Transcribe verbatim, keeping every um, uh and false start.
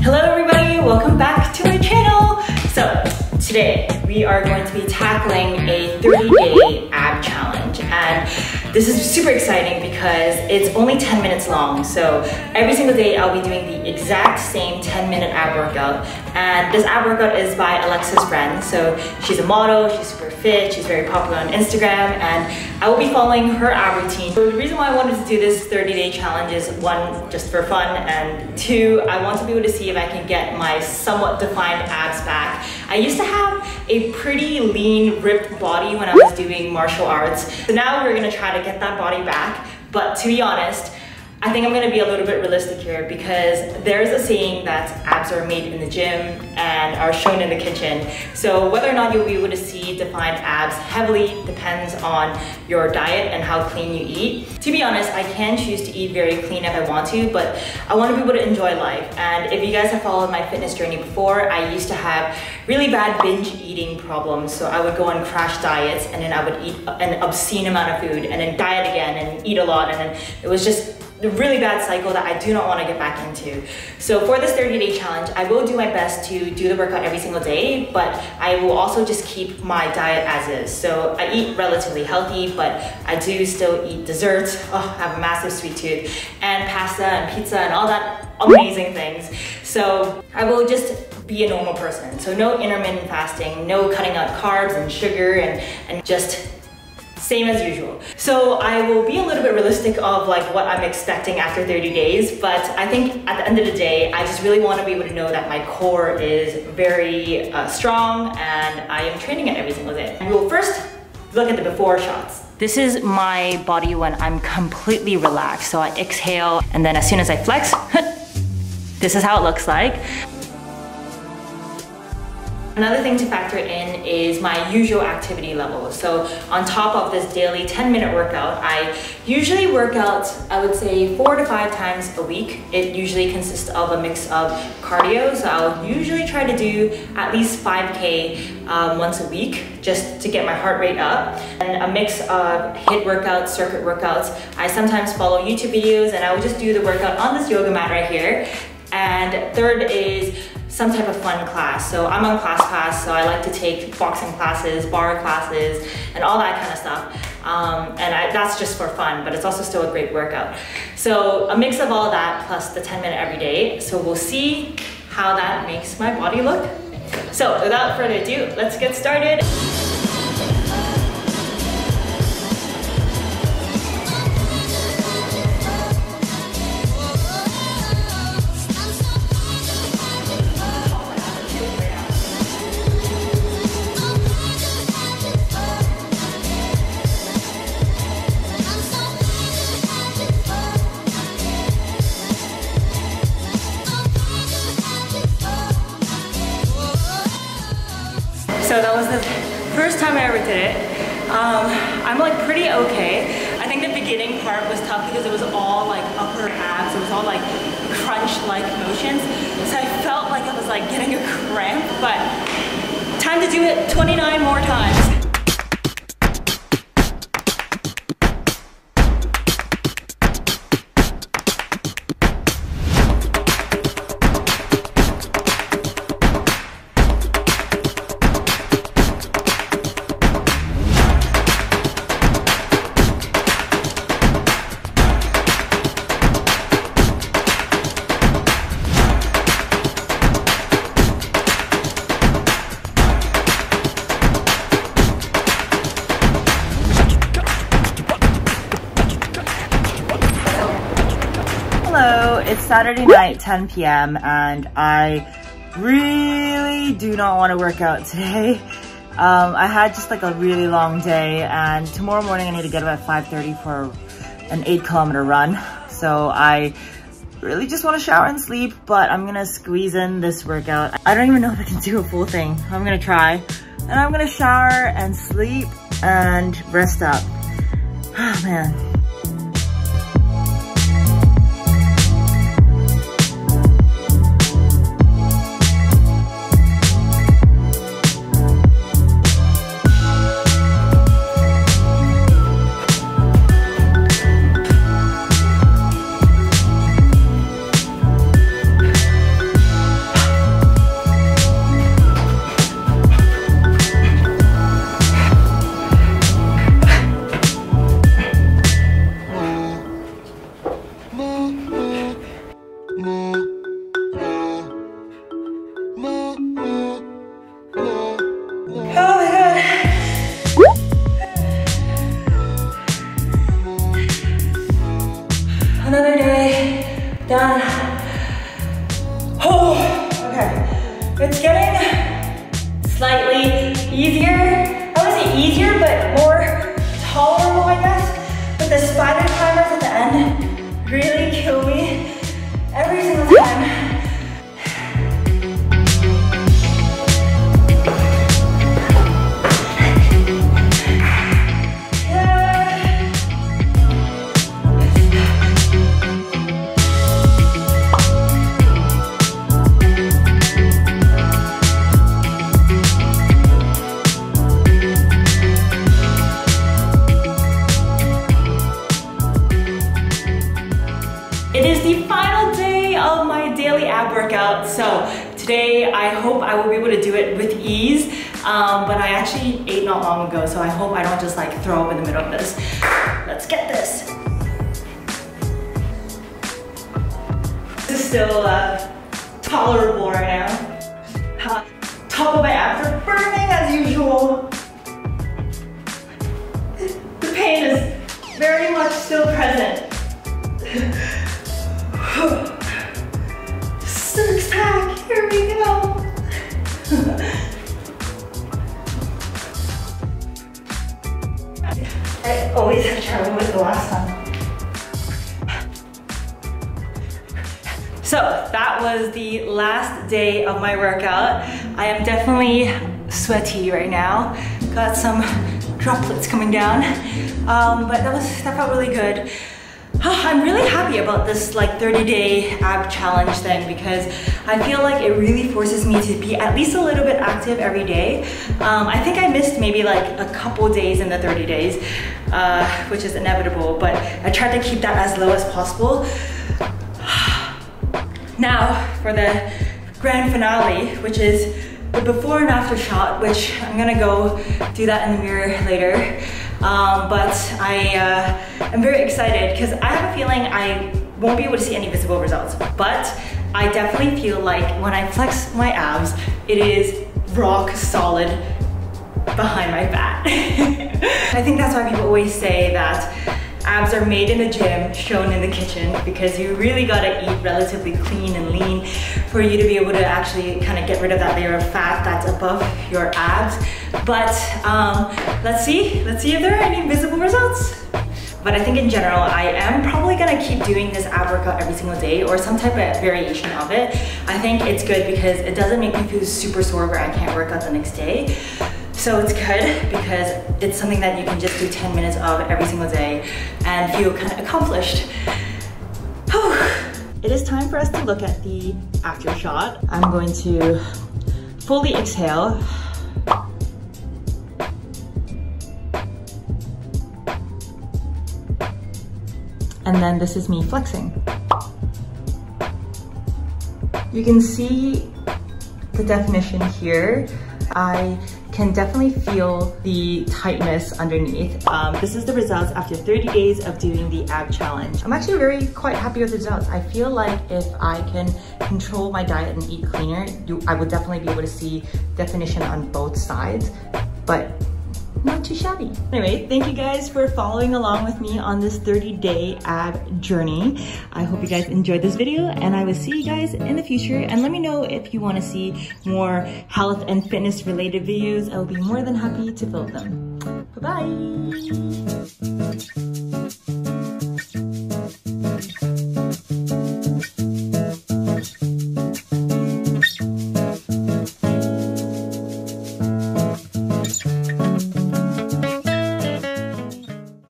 Hello everybody, welcome back to my channel. So today we are going to be tackling a thirty day ab challenge, and this is super exciting because it's only ten minutes long. So every single day I'll be doing the exact same ten minute ab workout, and this ab workout is by Alexis Ren. So she's a model, she's super fit, she's very popular on Instagram, and I will be following her ab routine. So the reason why I wanted to do this thirty day challenge is one, just for fun, and two, I want to be able to see if I can get my somewhat defined abs back. I used to have a pretty lean, ripped body when I was doing martial arts, so now we're gonna try to get that body back. But to be honest, I think I'm gonna be a little bit realistic here, because there's a saying that abs are made in the gym and are shown in the kitchen. So whether or not you'll be able to see defined abs heavily depends on your diet and how clean you eat. To be honest, I can choose to eat very clean if I want to, but I wanna be able to enjoy life. And if you guys have followed my fitness journey before, I used to have really bad binge eating problems. So I would go on crash diets, and then I would eat an obscene amount of food, and then diet again and eat a lot, and then it was just a really bad cycle that I do not want to get back into. So for this thirty day challenge, I will do my best to do the workout every single day, but I will also just keep my diet as is. So I eat relatively healthy, but I do still eat desserts. Oh, I have a massive sweet tooth, and pasta and pizza and all that amazing things. So I will just be a normal person. So no intermittent fasting, no cutting out carbs and sugar, and, and just same as usual. So I will be a little bit realistic of like what I'm expecting after thirty days, but I think at the end of the day, I just really want to be able to know that my core is very uh, strong, and I am training it every single day. We will first look at the before shots. This is my body when I'm completely relaxed. So I exhale, and then as soon as I flex, this is how it looks like. Another thing to factor in is my usual activity level. So on top of this daily ten minute workout, I usually work out, I would say four to five times a week. It usually consists of a mix of cardio. So I'll usually try to do at least five K um, once a week, just to get my heart rate up. And a mix of HIIT workouts, circuit workouts. I sometimes follow YouTube videos, and I will just do the workout on this yoga mat right here. And third is some type of fun class. So I'm on ClassPass, so I like to take boxing classes, bar classes, and all that kind of stuff. Um, and I, that's just for fun, but it's also still a great workout. So a mix of all that plus the ten minute every day. So we'll see how that makes my body look. So without further ado, let's get started. So that was the first time I ever did it. Um, I'm like pretty okay. I think the beginning part was tough because it was all like upper abs. It was all like crunch-like motions. So I felt like I was like getting a cramp, but time to do it twenty-nine more times. It's Saturday night, ten P M, and I really do not want to work out today. Um, I had just like a really long day, and tomorrow morning I need to get up at five thirty for an eight kilometer run. So I really just want to shower and sleep, but I'm going to squeeze in this workout. I don't even know if I can do a full thing. I'm going to try, and I'm going to shower and sleep and rest up. Oh man. Another day done. Oh, okay. It's getting slightly easier. I wouldn't say easier, but more tolerable, I guess. But the spider climbers at the end really kill me every single time. Workout. So today I hope I will be able to do it with ease, um, but I actually ate not long ago, so I hope I don't just like throw up in the middle of this. Let's get this. This is still uh, tolerable right now. Uh, top of my abs are burning as usual. The pain is very much still present. Six pack, here we go. I always have trouble with the last one. So that was the last day of my workout. I am definitely sweaty right now. Got some droplets coming down, um, but that was that felt really good. Oh, I'm really happy about this like thirty day ab challenge thing, because I feel like it really forces me to be at least a little bit active every day. Um, I think I missed maybe like a couple days in the thirty days, uh, which is inevitable, but I tried to keep that as low as possible. Now for the grand finale, which is the before and after shot, which I'm gonna go do that in the mirror later. Um, but I uh, am very excited because I have a feeling I won't be able to see any visible results, but I definitely feel like when I flex my abs, it is rock solid behind my fat. I think that's why people always say that abs are made in the gym, shown in the kitchen, because you really gotta eat relatively clean and lean for you to be able to actually kind of get rid of that layer of fat that's above your abs. But um, let's see, let's see if there are any visible results. But I think in general, I am probably gonna keep doing this ab workout every single day or some type of variation of it. I think it's good because it doesn't make me feel super sore where I can't work out the next day. So it's good because it's something that you can just do ten minutes of every single day and feel kind of accomplished. Whew. It is time for us to look at the after shot. I'm going to fully exhale. And then this is me flexing. You can see the definition here. I can definitely feel the tightness underneath. Um, this is the results after thirty days of doing the ab challenge. I'm actually very quite happy with the results. I feel like if I can control my diet and eat cleaner, you, I would definitely be able to see definition on both sides, but not too shabby. Anyway, thank you guys for following along with me on this thirty day ab journey. I hope you guys enjoyed this video, and I will see you guys in the future. And let me know if you want to see more health and fitness related videos. I will be more than happy to film them. Bye-bye.